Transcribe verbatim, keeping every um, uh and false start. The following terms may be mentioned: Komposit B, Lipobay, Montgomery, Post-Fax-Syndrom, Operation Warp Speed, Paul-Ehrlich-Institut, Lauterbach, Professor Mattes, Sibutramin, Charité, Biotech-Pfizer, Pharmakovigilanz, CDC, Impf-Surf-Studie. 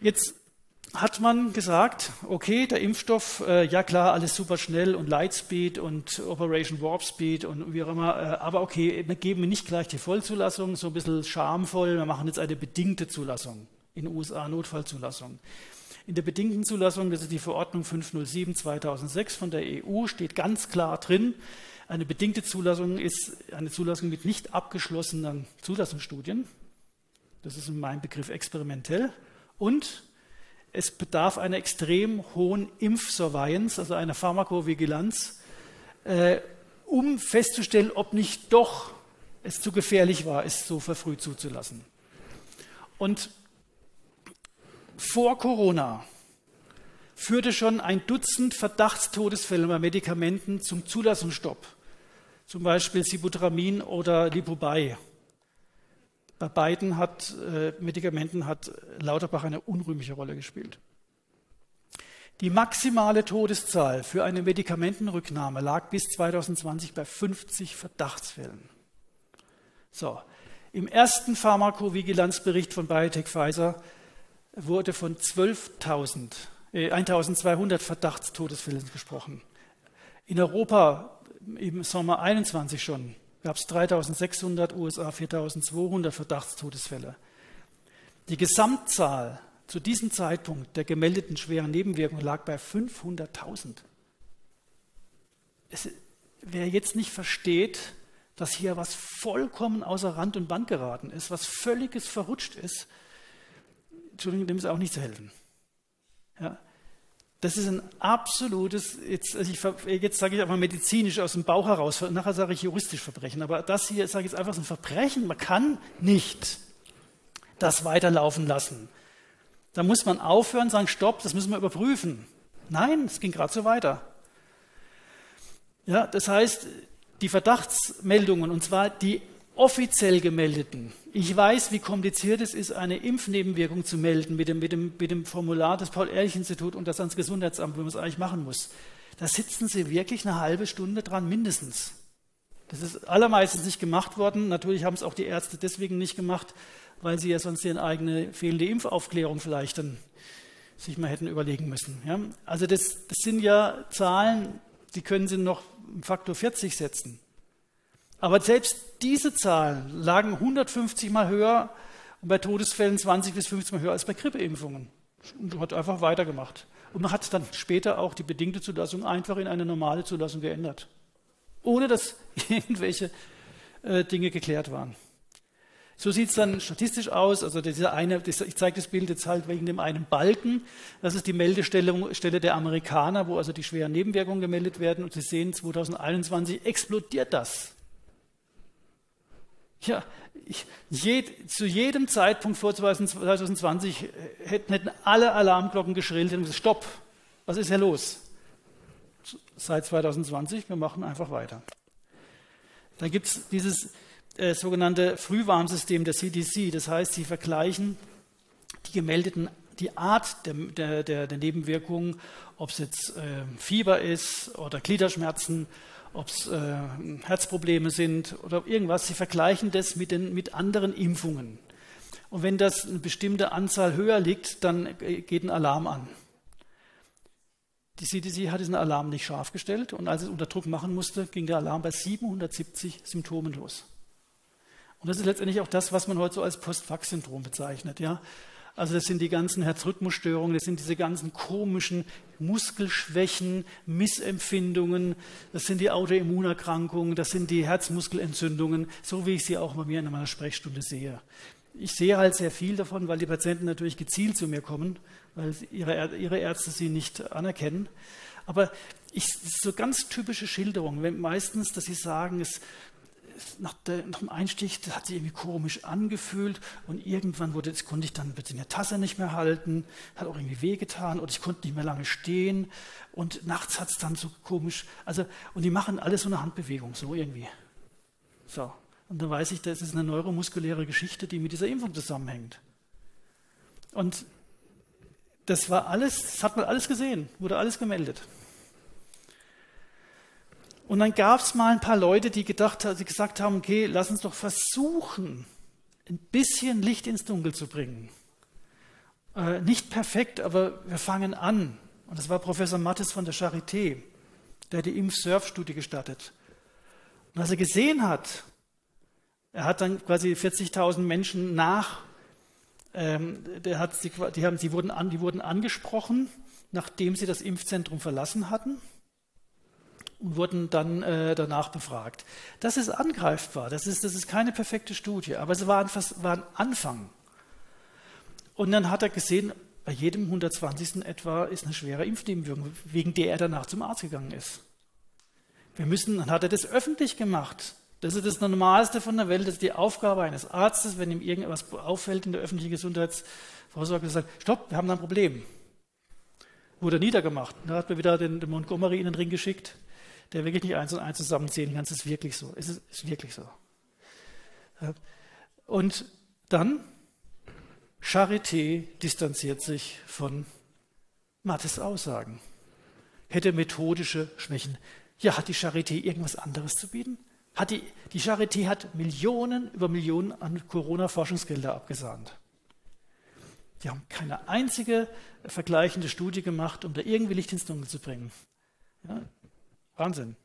Jetzt hat man gesagt, okay, der Impfstoff, äh, ja klar, alles super schnell und Lightspeed und Operation Warp Speed und wie auch immer, äh, aber okay, wir geben nicht gleich die Vollzulassung, so ein bisschen schamvoll, wir machen jetzt eine bedingte Zulassung, in den U S A Notfallzulassung. In der bedingten Zulassung, das ist die Verordnung fünf null sieben zweitausendsechs von der E U, steht ganz klar drin, eine bedingte Zulassung ist eine Zulassung mit nicht abgeschlossenen Zulassungsstudien. Das ist in meinem Begriff experimentell. Und es bedarf einer extrem hohen Impfsurveillance, also einer Pharmakovigilanz, äh, um festzustellen, ob nicht doch es zu gefährlich war, es so verfrüht zuzulassen. Und vor Corona führte schon ein Dutzend Verdachtstodesfälle bei Medikamenten zum Zulassungsstopp, zum Beispiel Sibutramin oder Lipobay. Bei beiden hat, äh, Medikamenten hat Lauterbach eine unrühmliche Rolle gespielt. Die maximale Todeszahl für eine Medikamentenrücknahme lag bis zweitausendzwanzig bei fünfzig Verdachtsfällen. So, im ersten Pharmakovigilanzbericht von Biotech-Pfizer wurde von zwölftausendzweihundert Verdachtstodesfällen gesprochen. In Europa im Sommer einundzwanzig schon gab es dreitausendsechshundert, U S A viertausendzweihundert Verdachtstodesfälle. Die Gesamtzahl zu diesem Zeitpunkt der gemeldeten schweren Nebenwirkungen lag bei fünfhunderttausend. Wer jetzt nicht versteht, dass hier was vollkommen außer Rand und Band geraten ist, was völliges verrutscht ist, Entschuldigung, dem ist auch nicht zu helfen. Ja. Das ist ein absolutes, jetzt, also ich, jetzt sage ich einfach medizinisch aus dem Bauch heraus, nachher sage ich juristisch Verbrechen, aber das hier sage ich jetzt einfach so ein Verbrechen. Man kann nicht das weiterlaufen lassen. Da muss man aufhören und sagen, stopp, das müssen wir überprüfen. Nein, es ging gerade so weiter. Ja, das heißt, die Verdachtsmeldungen, und zwar die offiziell gemeldeten. Ich weiß, wie kompliziert es ist, eine Impfnebenwirkung zu melden mit dem, mit dem, mit dem Formular des Paul-Ehrlich-Institut und das ans Gesundheitsamt, wo man es eigentlich machen muss. Da sitzen Sie wirklich eine halbe Stunde dran, mindestens. Das ist allermeistens nicht gemacht worden. Natürlich haben es auch die Ärzte deswegen nicht gemacht, weil sie ja sonst ihre eigene fehlende Impfaufklärung vielleicht dann sich mal hätten überlegen müssen. Ja? Also das, das sind ja Zahlen, die können Sie noch im Faktor vierzig setzen. Aber selbst diese Zahlen lagen hundertfünfzig Mal höher und bei Todesfällen zwanzig bis fünfzig Mal höher als bei Grippeimpfungen. Und hat einfach weitergemacht. Und man hat dann später auch die bedingte Zulassung einfach in eine normale Zulassung geändert. Ohne dass irgendwelche äh, Dinge geklärt waren. So sieht es dann statistisch aus. Also dieser eine, das, ich zeige das Bild jetzt halt wegen dem einen Balken. Das ist die Meldestelle Stelle der Amerikaner, wo also die schweren Nebenwirkungen gemeldet werden. Und Sie sehen, zweitausendeinundzwanzig explodiert das. Ja, ich, jed, zu jedem Zeitpunkt vor zweitausendzwanzig hätten, hätten alle Alarmglocken geschrillt und gesagt, stopp, was ist hier los? Seit zweitausendzwanzig, wir machen einfach weiter. Dann gibt es dieses äh, sogenannte Frühwarnsystem der C D C, das heißt, sie vergleichen die gemeldeten, die Art der, der, der Nebenwirkungen, ob es jetzt äh, Fieber ist oder Gliederschmerzen, ob es äh, Herzprobleme sind oder irgendwas. Sie vergleichen das mit, den, mit anderen Impfungen. Und wenn das eine bestimmte Anzahl höher liegt, dann geht ein Alarm an. Die C D C hat diesen Alarm nicht scharf gestellt und als es unter Druck machen musste, ging der Alarm bei siebenhundertsiebzig Symptomen los. Und das ist letztendlich auch das, was man heute so als Post-Fax-Syndrom bezeichnet. Ja? Also das sind die ganzen Herzrhythmusstörungen, das sind diese ganzen komischen Muskelschwächen, Missempfindungen, das sind die Autoimmunerkrankungen, das sind die Herzmuskelentzündungen, so wie ich sie auch bei mir in meiner Sprechstunde sehe. Ich sehe halt sehr viel davon, weil die Patienten natürlich gezielt zu mir kommen, weil ihre, ihre Ärzte sie nicht anerkennen. Aber ich, das ist so ganz typische Schilderungen, wenn meistens, dass sie sagen, es Nach, der, nach dem Einstich, das hat sich irgendwie komisch angefühlt und irgendwann wurde, das konnte ich dann bitte in der Tasse nicht mehr halten, hat auch irgendwie wehgetan oder ich konnte nicht mehr lange stehen und nachts hat es dann so komisch, also und die machen alles so eine Handbewegung, so irgendwie. So, und dann weiß ich, das ist eine neuromuskuläre Geschichte, die mit dieser Impfung zusammenhängt. Und das war alles, das hat man alles gesehen, wurde alles gemeldet. Und dann gab es mal ein paar Leute, die, gedacht, die gesagt haben, okay, lass uns doch versuchen, ein bisschen Licht ins Dunkel zu bringen. Äh, nicht perfekt, aber wir fangen an. Und das war Professor Mattes von der Charité, der die Impf-Surf-Studie gestartet. Und was er gesehen hat, er hat dann quasi vierzigtausend Menschen nach, ähm, der hat sie, die, haben, sie wurden an, die wurden angesprochen, nachdem sie das Impfzentrum verlassen hatten und wurden dann äh, danach befragt. Das ist angreifbar, das ist, das ist keine perfekte Studie, aber es war ein, war ein Anfang. Und dann hat er gesehen, bei jedem hundertzwanzigsten etwa ist eine schwere Impfnebenwirkung, wegen der er danach zum Arzt gegangen ist. Wir müssen, dann hat er das öffentlich gemacht. Das ist das Normalste von der Welt, das ist die Aufgabe eines Arztes, wenn ihm irgendwas auffällt in der öffentlichen Gesundheitsvorsorge, er sagt, stopp, wir haben da ein Problem. Wurde niedergemacht. Da hat man wieder den, den Montgomery in den Ring geschickt, der wirklich nicht eins und eins zusammenzählen kann. Es ist wirklich so. Es ist, ist wirklich so. Und dann, Charité distanziert sich von Mattes Aussagen. Hätte methodische Schwächen. Ja, hat die Charité irgendwas anderes zu bieten? Hat die, die Charité hat Millionen über Millionen an Corona-Forschungsgelder abgesandt. Die haben keine einzige vergleichende Studie gemacht, um da irgendwie Licht ins Dunkel zu bringen. Ja, Wahnsinn.